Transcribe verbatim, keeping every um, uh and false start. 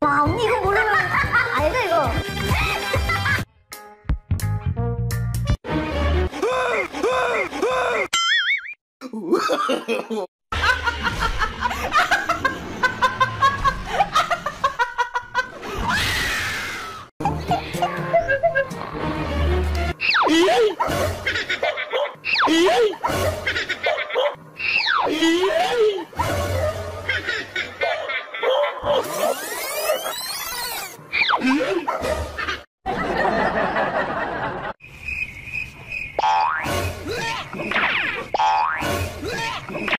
와, 언니 이거 모르면 알다 이거.